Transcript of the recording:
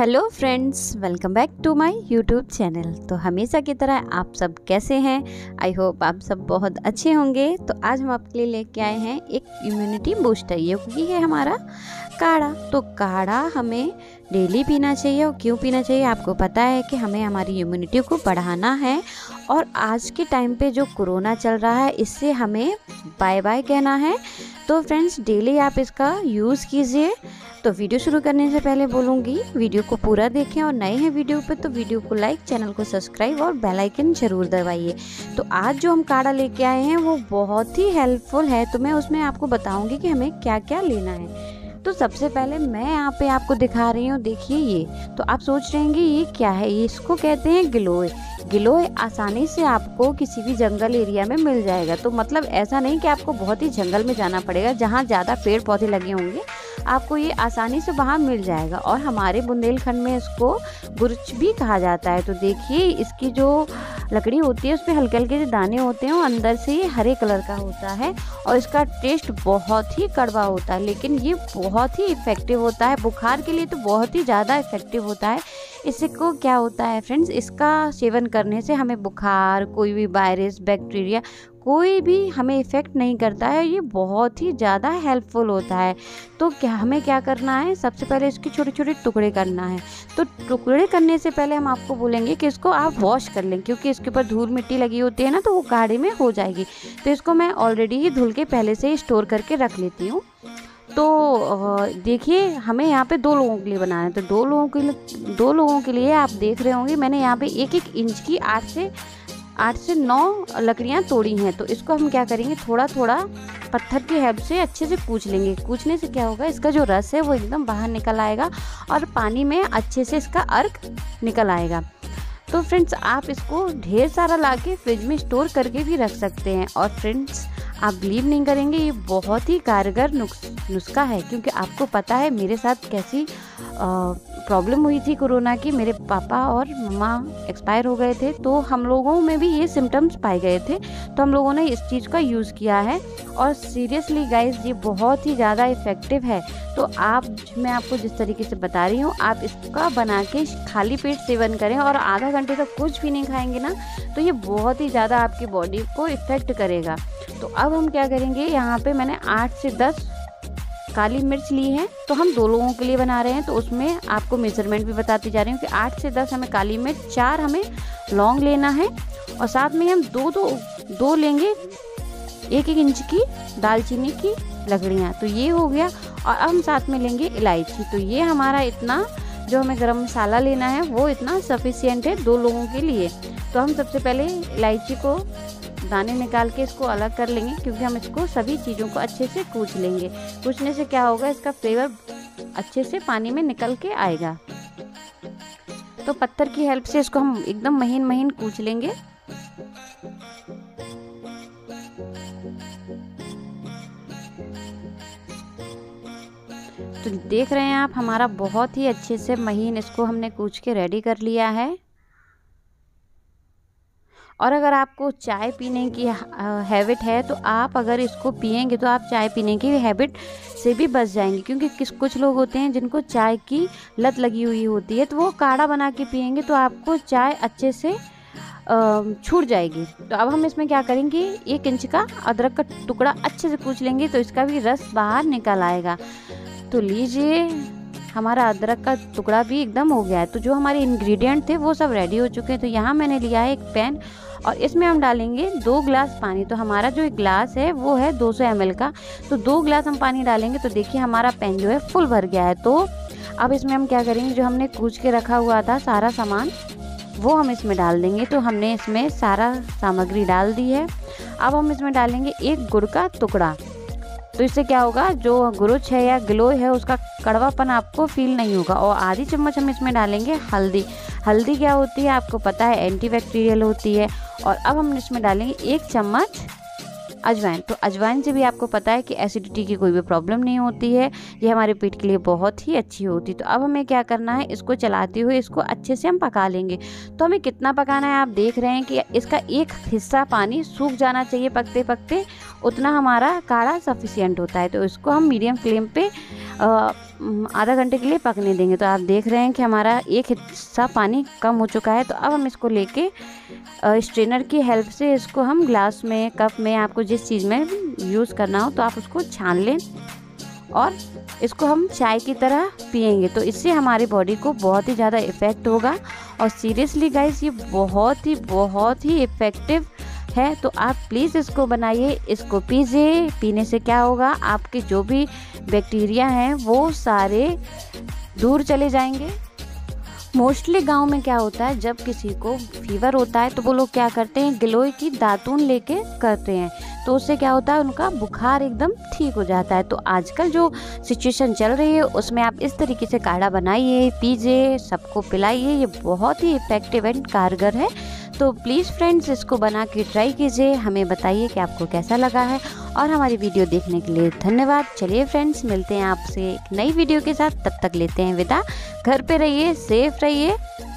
Hello friends, welcome back to my YouTube channel. तो हमेशा की तरह आप सब कैसे हैं? आई होप आप सब बहुत अच्छे होंगे। तो आज हम आपके लिए लेके आए हैं एक इम्यूनिटी बूस्टर, ये क्योंकि है हमारा काढ़ा। तो काढ़ा हमें डेली पीना चाहिए। और क्यों पीना चाहिए? आपको पता है कि हमें हमारी इम्यूनिटी को बढ़ाना है। और आज के टाइम पे जो कोरोना चल रहा है, इससे हमें बाय बाय कहना है। तो फ्रेंड्स, डेली आप इसका यूज़ कीजिए। तो वीडियो शुरू करने से पहले बोलूँगी वीडियो को पूरा देखें, और नए हैं वीडियो पे तो वीडियो को लाइक, चैनल को सब्सक्राइब और बेल आइकन जरूर दबाइए। तो आज जो हम काढ़ा लेके आए हैं वो बहुत ही हेल्पफुल है। तो मैं उसमें आपको बताऊँगी कि हमें क्या क्या लेना है। तो सबसे पहले मैं यहाँ पे आपको दिखा रही हूँ, देखिए ये। तो आप सोच रहे होंगे ये क्या है, ये इसको कहते हैं गिलोय। गिलोय आसानी से आपको किसी भी जंगल एरिया में मिल जाएगा। तो मतलब ऐसा नहीं कि आपको बहुत ही जंगल में जाना पड़ेगा, जहाँ ज़्यादा पेड़ पौधे लगे होंगे आपको ये आसानी से वहाँ मिल जाएगा। और हमारे बुंदेलखंड में इसको गुरच भी कहा जाता है। तो देखिए इसकी जो लकड़ी होती है उस पर हल्के हल्के से दाने होते हैं, और अंदर से ये हरे कलर का होता है। और इसका टेस्ट बहुत ही कड़वा होता है, लेकिन ये बहुत ही इफ़ेक्टिव होता है। बुखार के लिए तो बहुत ही ज़्यादा इफ़ेक्टिव होता है। इसको क्या होता है फ्रेंड्स, इसका सेवन करने से हमें बुखार, कोई भी वायरस, बैक्टीरिया कोई भी हमें इफ़ेक्ट नहीं करता है। ये बहुत ही ज़्यादा हेल्पफुल होता है। तो क्या हमें क्या करना है? सबसे पहले इसके छोटे छोटे टुकड़े करना है। तो टुकड़े करने से पहले हम आपको बोलेंगे कि इसको आप वॉश कर लें, क्योंकि इसके ऊपर धूल मिट्टी लगी होती है ना, तो वो काढ़े में हो जाएगी। तो इसको मैं ऑलरेडी ही धुल के पहले से ही स्टोर करके रख लेती हूँ। तो देखिए हमें यहाँ पे 2 लोगों के लिए बनाना है। तो 2 लोगों के लिए आप देख रहे होंगे मैंने यहाँ पे 1-1 इंच की 8 से 9 लकड़ियाँ तोड़ी हैं। तो इसको हम क्या करेंगे, थोड़ा थोड़ा पत्थर की हेल्प से अच्छे से कूच लेंगे। कूचने से क्या होगा, इसका जो रस है वो एकदम बाहर निकल आएगा और पानी में अच्छे से इसका अर्क निकल आएगा। तो फ्रेंड्स, आप इसको ढेर सारा ला के फ्रिज में स्टोर करके भी रख सकते हैं। और फ्रेंड्स, आप बिलीव नहीं करेंगे, ये बहुत ही कारगर नुस्खा है। क्योंकि आपको पता है मेरे साथ कैसी प्रॉब्लम हुई थी कोरोना की। मेरे पापा और मम्मा एक्सपायर हो गए थे, तो हम लोगों में भी ये सिम्टम्स पाए गए थे। तो हम लोगों ने इस चीज़ का यूज़ किया है। और सीरियसली गाइस, ये बहुत ही ज़्यादा इफ़ेक्टिव है। तो आप, मैं आपको जिस तरीके से बता रही हूँ, आप इसका बना के खाली पेट सेवन करें और आधा घंटे तक कुछ भी नहीं खाएंगे ना, तो ये बहुत ही ज़्यादा आपकी बॉडी को इफ़ेक्ट करेगा। तो अब हम क्या करेंगे, यहाँ पे मैंने 8 से 10 काली मिर्च ली है। तो हम 2 लोगों के लिए बना रहे हैं, तो उसमें आपको मेजरमेंट भी बताती जा रही हूँ कि 8 से 10 हमें काली मिर्च, 4 हमें लौंग लेना है, और साथ में हम दो लेंगे 1-1 इंच की दालचीनी की लकड़ियाँ। तो ये हो गया। और अब हम साथ में लेंगे इलायची। तो ये हमारा इतना जो हमें गरम मसाला लेना है वो इतना सफिशियंट है 2 लोगों के लिए। तो हम सबसे पहले इलायची को दाने निकाल के इसको अलग कर लेंगे, क्योंकि हम इसको सभी चीज़ों को अच्छे से कूच लेंगे। कूचने से क्या होगा, इसका फ्लेवर अच्छे से पानी में निकल के आएगा। तो पत्थर की हेल्प से इसको हम एकदम महीन महीन कूच लेंगे। तो देख रहे हैं आप, हमारा बहुत ही अच्छे से महीन इसको हमने कूच के रेडी कर लिया है। और अगर आपको चाय पीने की हैबिट है, तो आप अगर इसको पिएंगे तो आप चाय पीने की हैबिट से भी बच जाएंगे। क्योंकि कुछ लोग होते हैं जिनको चाय की लत लगी हुई होती है, तो वो काढ़ा बना के पिएंगे तो आपको चाय अच्छे से छूट जाएगी। तो अब हम इसमें क्या करेंगे, 1 इंच का अदरक का टुकड़ा अच्छे से कूच लेंगे, तो इसका भी रस बाहर निकल आएगा। तो लीजिए, हमारा अदरक का टुकड़ा भी एकदम हो गया है। तो जो हमारे इंग्रेडिएंट थे वो सब रेडी हो चुके हैं। तो यहाँ मैंने लिया है एक पैन, और इसमें हम डालेंगे 2 गिलास पानी। तो हमारा जो एक गिलास है वो है 200 ml का। तो 2 गिलास हम पानी डालेंगे। तो देखिए हमारा पैन जो है फुल भर गया है। तो अब इसमें हम क्या करेंगे, जो हमने कूच के रखा हुआ था सारा सामान वो हम इसमें डाल देंगे। तो हमने इसमें सारा सामग्री डाल दी है। अब हम इसमें डालेंगे 1 गुड़ का टुकड़ा। तो इससे क्या होगा, जो गुरच है या गिलोय है उसका कड़वापन आपको फील नहीं होगा। और आधी चम्मच हम इसमें डालेंगे हल्दी। हल्दी क्या होती है आपको पता है, एंटीबैक्टीरियल होती है। और अब हम इसमें डालेंगे 1 चम्मच अजवाइन। तो अजवाइन से भी आपको पता है कि एसिडिटी की कोई भी प्रॉब्लम नहीं होती है, ये हमारे पेट के लिए बहुत ही अच्छी होती है। तो अब हमें क्या करना है, इसको चलाते हुए इसको अच्छे से हम पका लेंगे। तो हमें कितना पकाना है, आप देख रहे हैं कि इसका एक हिस्सा पानी सूख जाना चाहिए पकते पकते, उतना हमारा काढ़ा सफिशिएंट होता है। तो इसको हम मीडियम फ्लेम पे आधा घंटे के लिए पकने देंगे। तो आप देख रहे हैं कि हमारा एक हिस्सा पानी कम हो चुका है। तो अब हम इसको लेके स्ट्रेनर की हेल्प से इसको हम ग्लास में, कप में, आपको जिस चीज़ में यूज़ करना हो तो आप उसको छान लें और इसको हम चाय की तरह पिएंगे। तो इससे हमारी बॉडी को बहुत ही ज़्यादा इफ़ेक्ट होगा। और सीरियसली गाइस, ये बहुत ही इफ़ेक्टिव है। तो आप प्लीज़ इसको बनाइए, इसको पीजिए। पीने से क्या होगा, आपके जो भी बैक्टीरिया हैं वो सारे दूर चले जाएंगे। मोस्टली गांव में क्या होता है, जब किसी को फीवर होता है तो वो लोग क्या करते हैं, गिलोय की दातून लेके करते हैं। तो उससे क्या होता है, उनका बुखार एकदम ठीक हो जाता है। तो आजकल जो सिचुएशन चल रही है उसमें आप इस तरीके से काढ़ा बनाइए, पीजिए, सबको पिलाइए। ये बहुत ही इफ़ेक्टिव एंड कारगर है। तो प्लीज़ फ्रेंड्स, इसको बना के ट्राई कीजिए, हमें बताइए कि आपको कैसा लगा है। और हमारी वीडियो देखने के लिए धन्यवाद। चलिए फ्रेंड्स, मिलते हैं आपसे एक नई वीडियो के साथ। तब तक लेते हैं विदा। घर पे रहिए, सेफ रहिए।